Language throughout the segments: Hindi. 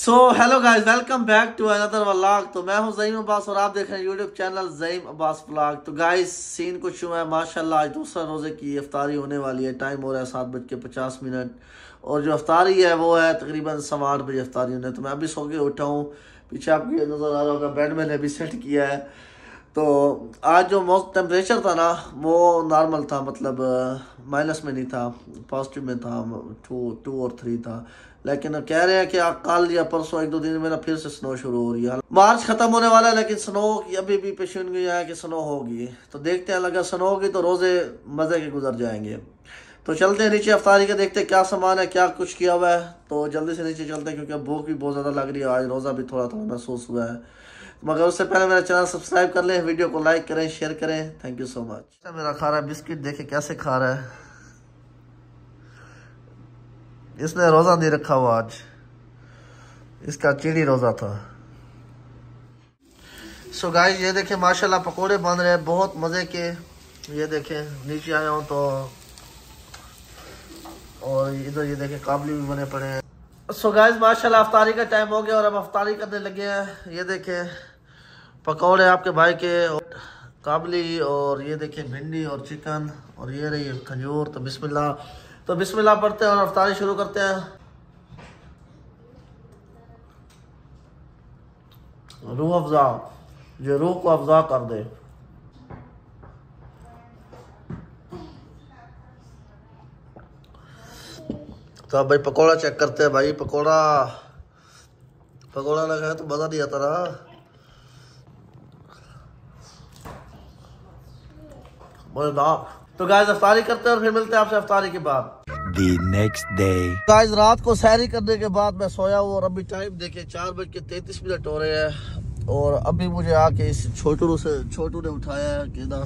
So hello guys, welcome back to another vlog. तो मैं हूं ज़ईम अब्बास और आप देख रहे हैं YouTube channel Zaim Abbas vlog. तो गाइस सीन कुछ हुआ है माशाल्लाह, आज दूसरा रोज़े की इफ्तारी होने वाली है। टाइम हो रहा है 7:50 और जो इफ्तारी है वो है तकरीबन 8:15 बजे इफ्तारी होने। तो मैं अभी सो के उठा हूँ, पीछे आपकी नज़र आ रहा होगा बेड मैंने अभी सेट किया है। तो आज जो टेम्परेचर था ना वो नॉर्मल था, मतलब माइनस में नहीं था, पॉजिटिव में था, 2 और 3 था। लेकिन कह रहे हैं कि कल या परसों 1-2 दिन में फिर से स्नो शुरू हो रही है। मार्च ख़त्म होने वाला है लेकिन स्नो की अभी भी पेशेंट है कि स्नो होगी। तो देखते हैं, अगर स्नो होगी तो रोज़े मज़े के गुजर जाएंगे। तो चलते हैं नीचे अफ्तारी के, देखते हैं क्या सामान है, क्या कुछ किया हुआ है। तो जल्दी से नीचे चलते हैं क्योंकि भूख भी बहुत ज़्यादा लग रही है। आज रोज़ा भी थोड़ा थोड़ा महसूस हुआ है। मगर उससे पहले मेरा चैनल सब्सक्राइब कर लें, वीडियो को लाइक करें, शेयर करें। Thank you so much. मेरा खा रहा है बिस्किट, देखे कैसे खा रहा है, इसने रोज़ा नहीं रखा हुआ, आज इसका चिड़ी रोज़ा था। सो गाइस ये देखें माशाल्लाह पकोड़े बन रहे हैं बहुत मज़े के। ये देखें नीचे आया हूँ तो, और इधर ये देखें काबली भी बने पड़े हैं। सो गाइस माशाल्लाह अफ्तारी का टाइम हो गया और अब अफ्तारी करने लगे हैं। ये देखें पकोड़े आपके भाई के, काबली, और ये देखें भिंडी और चिकन, और ये रही खजूर। तो बिस्मिल्लाह, तो बिस्मिल्लाह पढ़ते हैं और इफ्तारी शुरू करते हैं। रूह अफ़ज़ा, जो रूह को अफ़ज़ा कर दे। तो भाई पकोड़ा चेक करते हैं, भाई पकोड़ा पकोड़ा लगा है तो मज़ा नहीं आता रहा, मज़ेदार। तो गाइस अफ्तारी करते हैं और फिर मिलते हैं आपसे अफ्तारी के बाद, the next day। गाइस रात को सैरी करने के बाद मैं सोया हूँ और अभी टाइम देखे 4:33 हो रहे हैं। और अभी मुझे आके इस छोटू ने उठाया है कि ना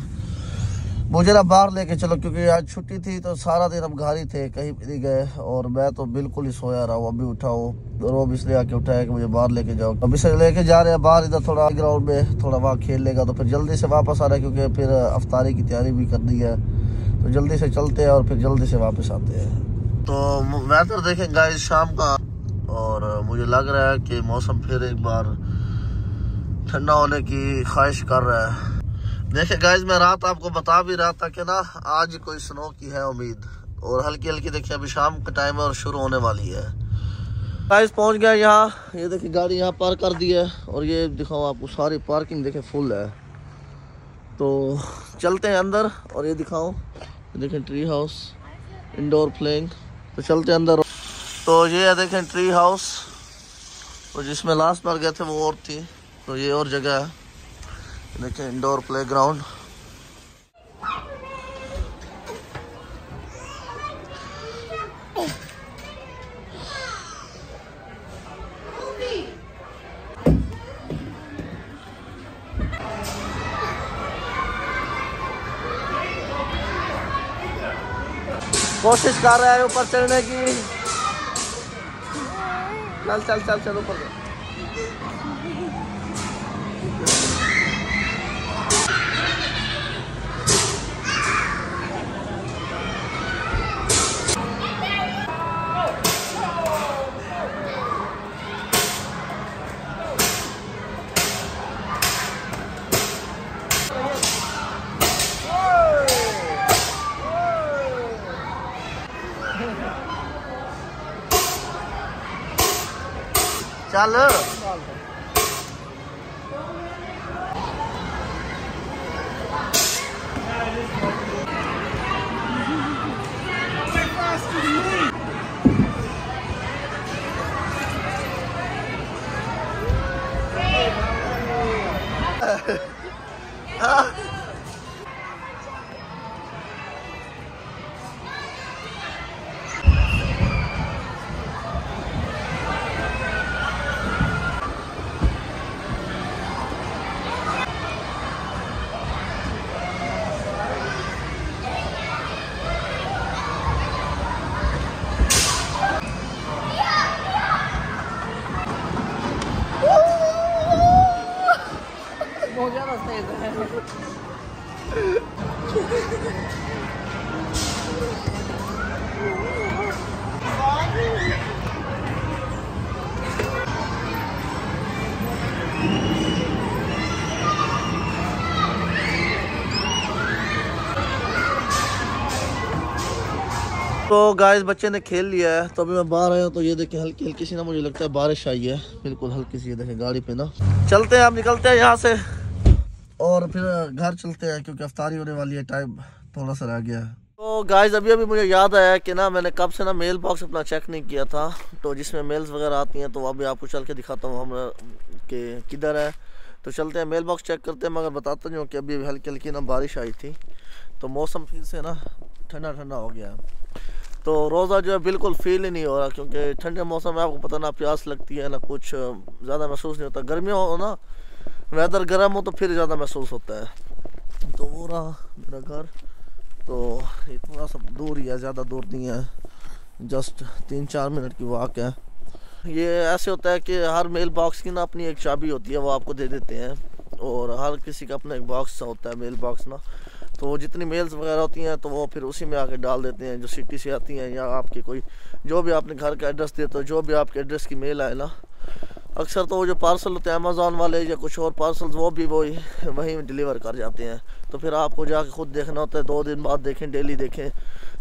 मुझे ना बाहर लेके चलो, क्योंकि आज छुट्टी थी तो सारा दिन हम घर ही थे, कहीं भी नहीं गए। और मैं तो बिल्कुल ही सोया रहा हूँ, अभी उठा हूँ और वो भी इसलिए आके उठाया कि मुझे बाहर लेके जाओ। अभी से लेके जा रहे हैं बाहर, इधर थोड़ा ग्राउंड में, थोड़ा वहाँ खेल लेगा तो फिर जल्दी से वापस आ रहा है क्योंकि फिर अफ्तारी की तैयारी भी करनी है। तो जल्दी से चलते हैं और फिर जल्दी से वापस आते हैं। तो वेदर देखें गाइस शाम का, और मुझे लग रहा है कि मौसम फिर एक बार ठंडा होने की ख्वाहिश कर रहा है। देखिए गाइस मैं रात आपको बता भी रहा था कि ना आज कोई स्नो की है उम्मीद, और हल्की हल्की देखिए अभी शाम का टाइम है और शुरू होने वाली है। गाइस पहुंच गया यहाँ, ये देखिए गाड़ी यहाँ पार्क कर दी है और ये दिखाओ आपको सारी पार्किंग देखे फुल है। तो चलते हैं अंदर, और ये दिखाओ देखें ट्री हाउस इंडोर प्लेइंग। तो चलते हैं अंदर। तो ये है देखें ट्री हाउस, और जिसमें लास्ट बार गए थे वो और थी, तो ये और जगह है। देखिए इंडोर प्लेग्राउंड। कोशिश कर रहा है ऊपर चढ़ने की, चल चल चल चल ऊपर। चल तो गाइस बच्चे ने खेल लिया है, तो अभी मैं बाहर आया हूँ। तो ये देखें हल्की हल्की सी ना मुझे लगता है बारिश आई है, बिल्कुल हल्की सी। ये देखें गाड़ी पे ना चलते हैं, आप निकलते हैं यहाँ से और फिर घर चलते हैं क्योंकि अफ्तारी होने वाली है, टाइम थोड़ा सा रह गया है। तो गाइस अभी अभी मुझे याद आया कि ना मैंने कब से ना मेल बॉक्स अपना चेक नहीं किया था, तो जिसमें मेल्स वगैरह आती हैं। तो अभी आपको चल के दिखाता हूँ हम के किधर है, तो चलते हैं मेल बॉक्स चेक करते हैं। मगर बताता नहीं हूँ कि अभी हल्की हल्की ना बारिश आई थी, तो मौसम फिर से ना ठंडा ठंडा हो गया। तो रोज़ा जो है बिल्कुल फील ही नहीं हो रहा, क्योंकि ठंडे मौसम में आपको पता ना प्यास लगती है ना कुछ ज़्यादा महसूस नहीं होता। गर्मी हो ना, वेदर गर्म हो तो फिर ज़्यादा महसूस होता है। तो वो रहा मेरा घर, तो ये थोड़ा सा दूर ही है, ज़्यादा दूर नहीं है, जस्ट 3-4 मिनट की वॉक है। ये ऐसे होता है कि हर मेल बॉक्स की ना अपनी एक चाबी होती है, वो आपको दे देते हैं, और हर किसी का अपना एक बॉक्स सा होता है मेल बॉक्स ना। तो जितनी मेल्स वगैरह होती हैं तो वो फिर उसी में आके डाल देते हैं, जो सिटी से आती हैं या आपके कोई जो भी आपने घर का एड्रेस देते हो, जो भी आपके एड्रेस की मेल आए ना, अक्सर तो वो जो पार्सल होते हैं अमेज़ोन वाले या कुछ और पार्सल्स, वो भी वहीं डिलीवर कर जाते हैं। तो फिर आपको जाके खुद देखना होता है, 2 दिन बाद देखें, डेली देखें।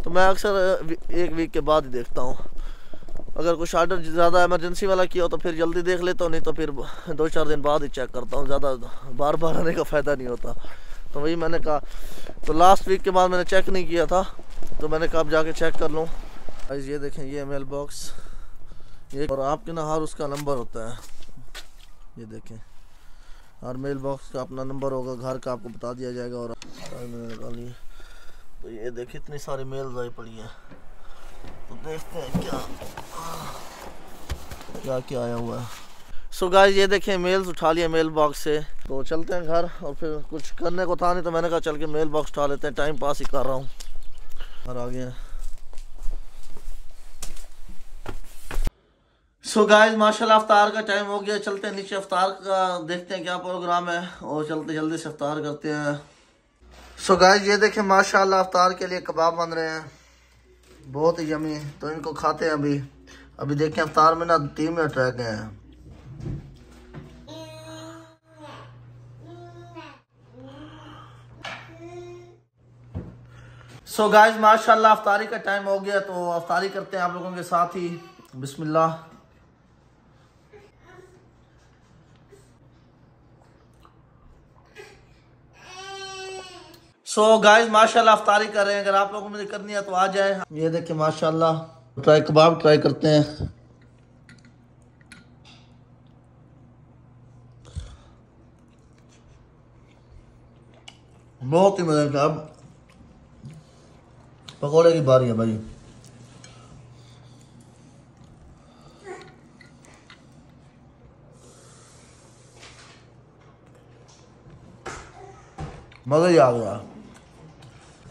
तो मैं अक्सर एक वीक के बाद ही देखता हूँ। अगर कुछ आर्डर ज़्यादा इमरजेंसी वाला किया हो तो फिर जल्दी देख लेता हूँ, नहीं तो फिर 2-4 दिन बाद ही चेक करता हूँ, ज़्यादा बार बार आने का फ़ायदा नहीं होता। तो वही मैंने कहा, तो लास्ट वीक के बाद मैंने चेक नहीं किया था, तो मैंने कहा अब जाके चेक कर लूँ। ये देखें, ये मेल बॉक्स, ये और आपके ना हर उसका नंबर होता है। ये देखें हर मेल बॉक्स का अपना नंबर होगा, घर का आपको बता दिया जाएगा। और तो ये देखें इतनी सारी मेल्स आई पड़ी हैं, तो देखते हैं क्या क्या क्या आया हुआ है। सो गाइस ये देखें मेल्स उठा लिए मेल बॉक्स से, तो चलते हैं घर। और फिर कुछ करने को था नहीं, तो मैंने कहा चल के मेल बॉक्स उठा लेते हैं, टाइम पास ही कर रहा हूँ। और आगे सो गाइज माशाल्लाह अफ्तार का टाइम हो गया, चलते हैं नीचे, अफ्तार का देखते हैं क्या प्रोग्राम है, और चलते जल्दी से अफ्तार करते हैं। सो गाइज ये देखें माशाल्लाह अफ्तार के लिए कबाब बन रहे हैं, बहुत ही यमी, तो इनको खाते हैं। अभी अभी देखें अफ्तार में ना 3 मिनट रह गए हैं। सो गाइज माशाल्लाह अफ्तारी का टाइम हो गया, तो अफ्तारी करते हैं आप लोगों के साथ ही। बिस्मिल्लाह। सो गाइज माशाल्लाह अफ्तारी कर रहे हैं, अगर आप लोगों को करनी है तो आ जाए। ये देखिए माशाल्लाह ट्राई कबाब ट्राई करते हैं। बहुत ही मजा का। अब पकौड़े की बारी है भाई। मज़ा ही आ गया।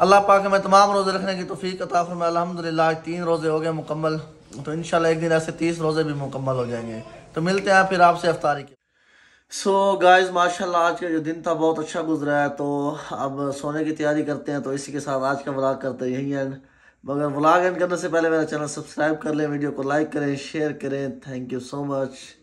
अल्लाह पाक हमें तमाम रोज़े रखने की तौफीक अता फरमाए। अल्हम्दुलिल्लाह 3 रोज़े हो गए मुकम्मल, तो इंशाल्लाह एक दिन ऐसे 30 रोज़े भी मुकम्मल हो जाएंगे। तो मिलते हैं फिर आपसे अफ्तारी के। सो गाइस माशाल्लाह आज का जो दिन था बहुत अच्छा गुजरा है, तो अब सोने की तैयारी करते हैं। तो इसी के साथ आज का व्लॉग करते हैं यहीं एंड। मगर व्लॉग एंड करने से पहले मेरा चैनल सब्सक्राइब कर लें, वीडियो को लाइक करें, शेयर करें। Thank you so much.